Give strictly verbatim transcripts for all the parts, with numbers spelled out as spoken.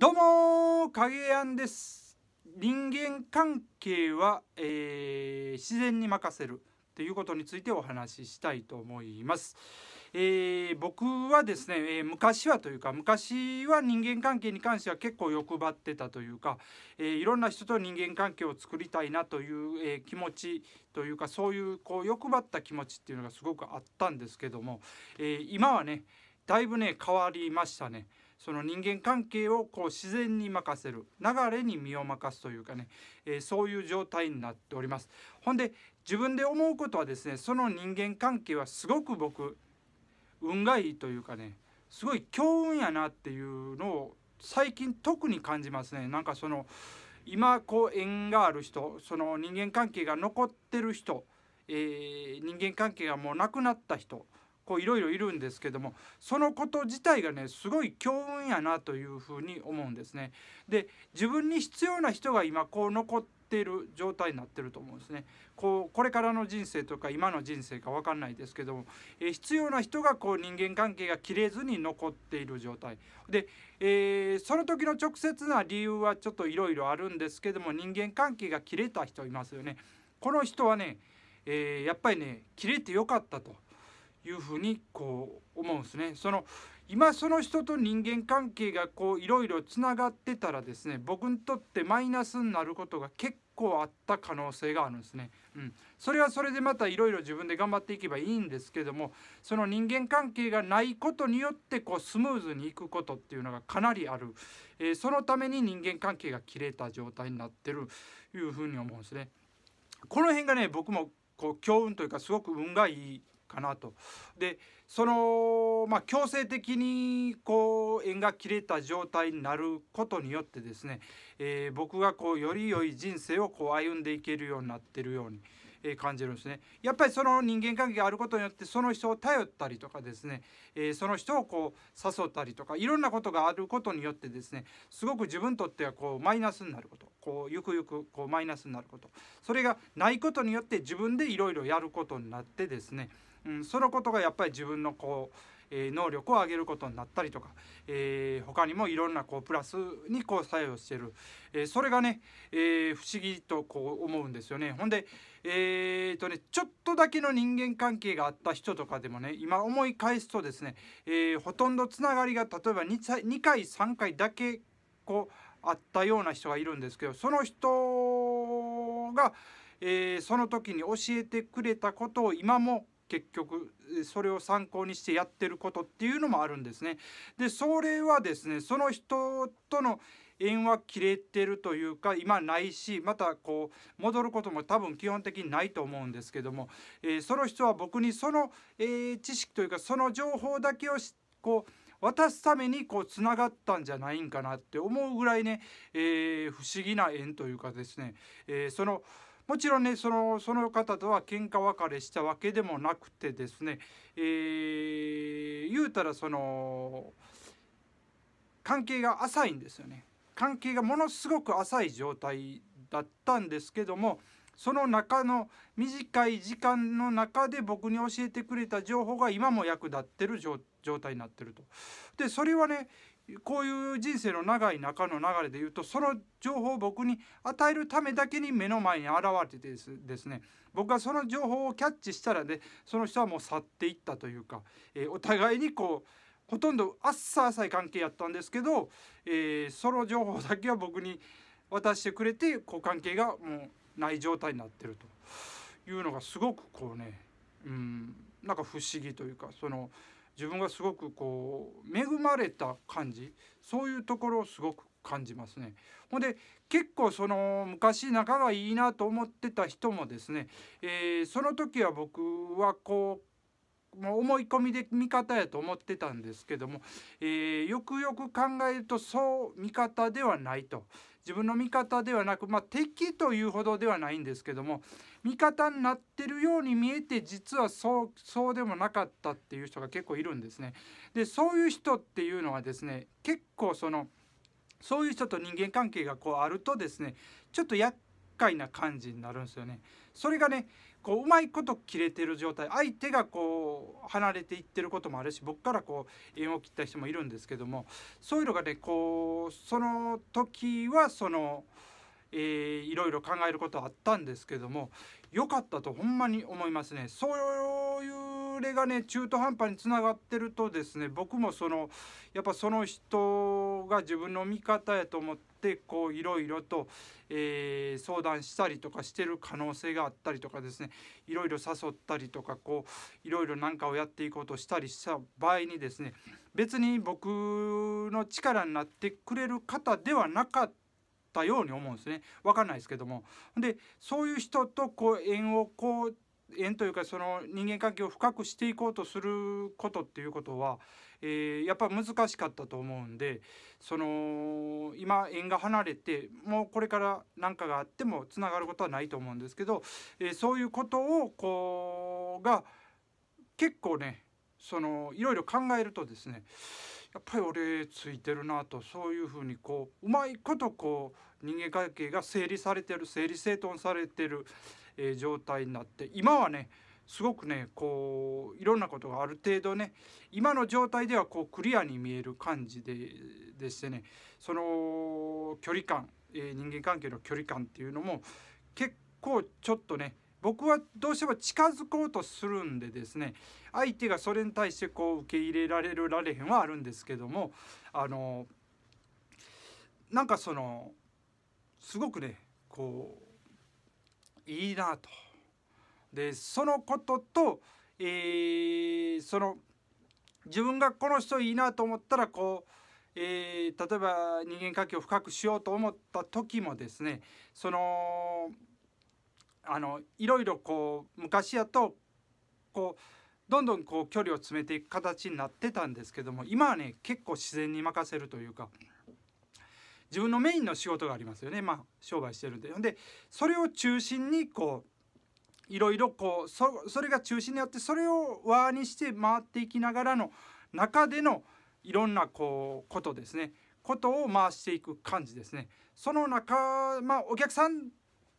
どうも影やんです。人間関係は、えー、自然に任せるということについてお話ししたいと思います。えー、僕はですね、えー、昔はというか昔は人間関係に関しては結構欲張ってたというか、えー、いろんな人と人間関係を作りたいなという、えー、気持ちというか、そういうこう欲張った気持ちっていうのがすごくあったんですけども、えー、今はねだいぶね変わりましたね。その人間関係をこう自然に任せる、流れに身を任すというかね、えー、そういう状態になっております。ほんで自分で思うことはですね、その人間関係はすごく僕運がいいというかね、すごい強運やなっていうのを最近特に感じますね。なんかその今こう縁がある人、その人間関係が残ってる人、えー、人間関係がもうなくなった人、こういろいろいるんですけども、そのこと自体がねすごい強運やなというふうに思うんですね。で自分に必要な人が今こう残っている状態になってると思うんですね。こうこれからの人生とか今の人生か分かんないですけども、えー、必要な人がこう人間関係が切れずに残っている状態で、えー、その時の直接な理由はちょっといろいろあるんですけども、人間関係が切れた人いますよね。この人はね、えー、やっぱりね切れてよかったというふうにこう思うんですね。その今その人と人間関係がこういろいろつながってたらですね、僕にとってマイナスになることが結構あった可能性があるんですね。うん、それはそれでまたいろいろ自分で頑張っていけばいいんですけども、その人間関係がないことによってこうスムーズにいくことっていうのがかなりある、えー、そのために人間関係が切れた状態になってるというふうに思うんですね。この辺がね僕もこう強運というかすごく運がいいかなと。でその、まあ、強制的にこう縁が切れた状態になることによってですね、えー、僕がこうより良い人生をこう歩んでいけるようになってるように、えー、感じるんですね。やっぱりその人間関係があることによってその人を頼ったりとかですね、えー、その人をこう誘ったりとかいろんなことがあることによってですね、すごく自分にとってはこうマイナスになること、こうゆくゆくこうマイナスになること、それがないことによって自分でいろいろやることになってですね、うん、そのことがやっぱり自分のこう、えー、能力を上げることになったりとか、えー、他にもいろんなこうプラスにこう作用している、えー、それがね、えー、不思議とこう思うんですよね。ほんで、えーとね、ちょっとだけの人間関係があった人とかでもね今思い返すとですね、えー、ほとんどつながりが例えば 2, 2回3回だけこうあったような人がいるんですけど、その人が、えー、その時に教えてくれたことを今も結局それを参考にしてやってることっていうのもあるんですね。でそれはですね、その人との縁は切れてるというか今ないし、またこう戻ることも多分基本的にないと思うんですけども、えー、その人は僕にその、えー、知識というかその情報だけをこう渡すためにこうつながったんじゃないんかなって思うぐらいね、えー、不思議な縁というかですね、えー、そのもちろんねその、その方とは喧嘩別れしたわけでもなくてですね、えー、言うたらその関係が浅いんですよね。関係がものすごく浅い状態だったんですけども、その中の短い時間の中で僕に教えてくれた情報が今も役立ってる状態になってると。でそれはねこういう人生の長い中の流れでいうと、その情報を僕に与えるためだけに目の前に現れてですね、僕がその情報をキャッチしたらねその人はもう去っていったというか、えー、お互いにこうほとんどあっさあさい関係やったんですけど、えー、その情報だけは僕に渡してくれてこう関係がもうない状態になってるというのがすごくこうね、うん、なんか不思議というか、その自分がすごくこう恵まれた感じ、そういうところをすごく感じますね。ほんで結構その昔仲がいいなと思ってた人もですね、えー、その時は僕はこうもう思い込みで味方やと思ってたんですけども、えー、よくよく考えるとそう味方ではないと。自分の味方ではなく、まあ、敵というほどではないんですけども、味方になってるように見えて実はそう、そうでもなかったっていう人が結構いるんですね。でそういう人っていうのはですね結構そのそういう人と人間関係がこうあるとですね、ちょっとやっ快な感じになるんですよね。それがね、こううまいこと切れてる状態、相手がこう離れていってることもあるし、僕からこう縁を切った人もいるんですけども、そういうのがね、こうその時はその、えー、いろいろ考えることはあったんですけども、良かったとほんまに思いますね。そういう例がね、中途半端につながってるとですね、僕もそのやっぱその人が自分の味方やと思って、でこういろいろと、えー、相談したりとかしてる可能性があったりとかですね、いろいろ誘ったりとか、こういろいろ何かをやっていこうとしたりした場合にですね、別に僕の力になってくれる方ではなかったように思うんですね。分かんないですけども。でそういう人とこう縁をこう縁というか、その人間関係を深くしていこうとすることっていうことは、えー、やっぱり難しかったと思うんで、その今縁が離れてもうこれから何かがあってもつながることはないと思うんですけど、えー、そういうことをこうが結構ね、そのいろいろ考えるとですね、やっぱり俺ついてるなと、そういうふうにこううまいことこう人間関係が整理されてる、整理整頓されてるえ状態になって、今はねすごくね、こういろんなことがある程度ね、今の状態ではこうクリアに見える感じででしてね、その距離感、えー、人間関係の距離感っていうのも結構ちょっとね、僕はどうしても近づこうとするんでですね、相手がそれに対してこう受け入れられるられへんはあるんですけども、あのー、なんかそのすごくねこういいなと。でそのことと、えー、その自分がこの人いいなと思ったらこう、えー、例えば人間関係を深くしようと思った時もですね、そのあのいろいろこう昔やとこうどんどんこう距離を詰めていく形になってたんですけども、今はね結構自然に任せるというか。自分のメインの仕事がありますよね、まあ、商売してるんで。でそれを中心にこういろいろこう そ, それが中心にあって、それを輪にして回っていきながらの中でのいろんなこうことですね、ことを回していく感じですね。その中、まあ、お客さん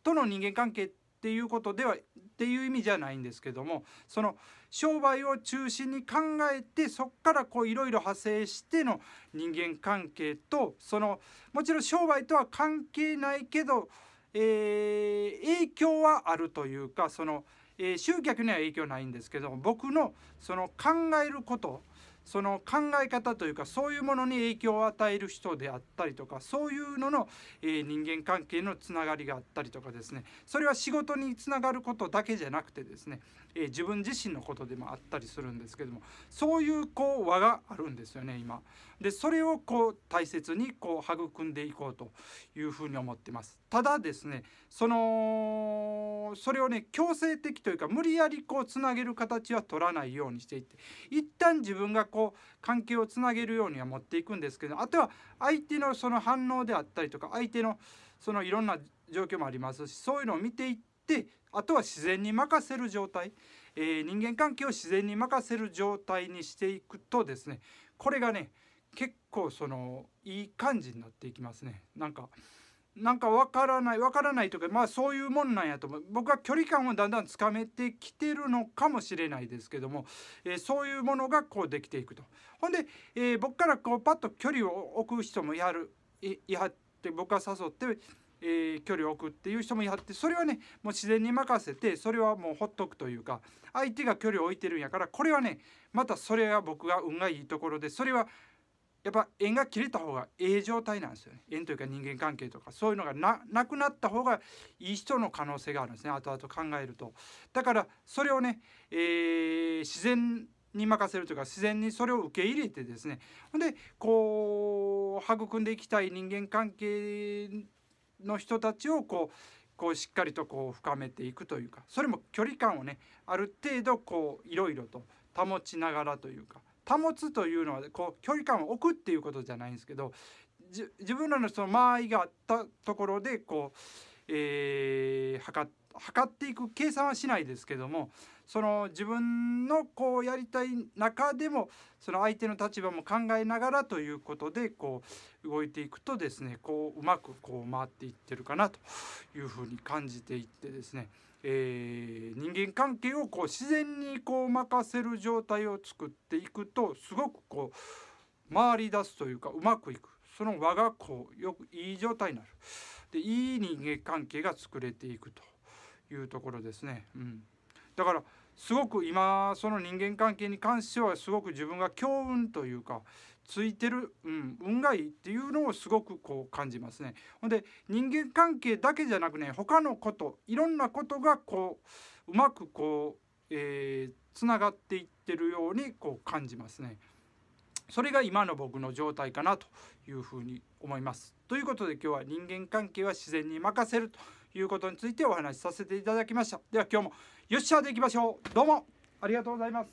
との人間関係っていうことではっていう意味じゃないんですけども、その商売を中心に考えて、そこからこういろいろ派生しての人間関係と、そのもちろん商売とは関係ないけど、えー、影響はあるというか、その、えー、集客には影響ないんですけど、僕のその考えること。その考え方というか、そういうものに影響を与える人であったりとか、そういうのの、えー、人間関係のつながりがあったりとかですね、それは仕事につながることだけじゃなくてですね、えー、自分自身のことでもあったりするんですけども、そういうこう輪があるんですよね今。でそれをこう大切にこう育んでいこうというふうに思ってます。ただですね、そのそれをね強制的というか、無理やりこうつなげる形は取らないようにしていって、一旦自分がこう関係をつなげるようには持っていくんですけど、あとは相手のその反応であったりとか、相手のそのいろんな状況もありますし、そういうのを見ていって、あとは自然に任せる状態、えー、人間関係を自然に任せる状態にしていくとですね、これがね結構そのいい感じになっていきますね。なんかなんかわからないわからないとか、まあそういうもんなんやと思う。僕は距離感をだんだんつかめてきてるのかもしれないですけども、えー、そういうものがこうできていくと。ほんで、えー、僕からこうパッと距離を置く人もいはるいはって、僕が誘って、えー、距離を置くっていう人もいはって、それはねもう自然に任せて、それはもうほっとくというか、相手が距離を置いてるんやから、これはねまたそれは僕が運がいいところで、それはやっぱ縁が切れた方がええ状態なんですよね。縁というか人間関係とか、そういうのが な, なくなった方がいい人の可能性があるんですね、後々考えると。だからそれをね、えー、自然に任せるというか、自然にそれを受け入れてですね、でこう育んでいきたい人間関係の人たちをこうこうしっかりとこう深めていくというか、それも距離感をねある程度こういろいろと保ちながらというか。保つというのはこう距離感を置くっていうことじゃないんですけど、自分らのその間合いがあったところでこう、えー、測測っていく計算はしないですけども、その自分のこうやりたい中でもその相手の立場も考えながらということでこう動いていくとですね、こううまくこう回っていってるかなというふうに感じていってですね、えー、人間関係をこう自然にこう任せる状態を作っていくと、すごくこう回り出すというかうまくいく、その輪がこうよくいい状態になる、でいい人間関係が作れていくというところですね。うん、だからすごく今その人間関係に関してはすごく自分が強運というかついてる、うん、運がいいっていうのをすごくこう感じますね。ほんで人間関係だけじゃなくね、他のこといろんなことがこううまくこう、えー、つながっていってるようにこう感じますね。それが今の僕の状態かなというふうに思います。ということで今日は人間関係は自然に任せるということについてお話しさせていただきました。では今日もよっしゃでいきましょう。どうもありがとうございます。